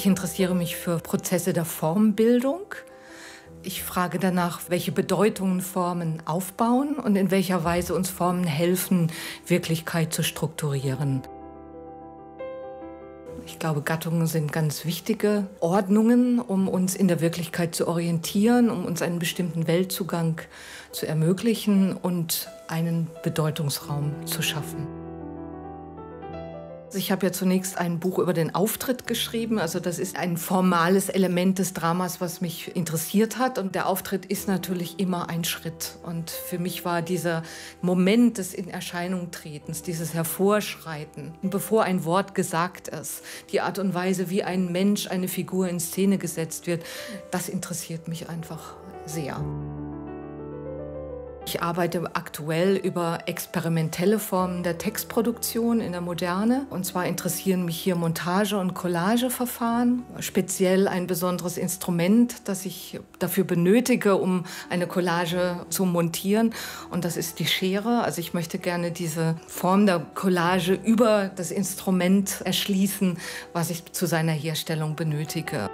Ich interessiere mich für Prozesse der Formbildung. Ich frage danach, welche Bedeutungen Formen aufbauen und in welcher Weise uns Formen helfen, Wirklichkeit zu strukturieren. Ich glaube, Gattungen sind ganz wichtige Ordnungen, um uns in der Wirklichkeit zu orientieren, um uns einen bestimmten Weltzugang zu ermöglichen und einen Bedeutungsraum zu schaffen. Ich habe ja zunächst ein Buch über den Auftritt geschrieben. Also das ist ein formales Element des Dramas, was mich interessiert hat. Und der Auftritt ist natürlich immer ein Schritt. Und für mich war dieser Moment des In-Erscheinung-Tretens, dieses Hervorschreiten, bevor ein Wort gesagt ist, die Art und Weise, wie ein Mensch, eine Figur in Szene gesetzt wird, das interessiert mich einfach sehr. Ich arbeite aktuell über experimentelle Formen der Textproduktion in der Moderne. Und zwar interessieren mich hier Montage- und Collageverfahren, speziell ein besonderes Instrument, das ich dafür benötige, um eine Collage zu montieren. Und das ist die Schere. Also ich möchte gerne diese Form der Collage über das Instrument erschließen, was ich zu seiner Herstellung benötige.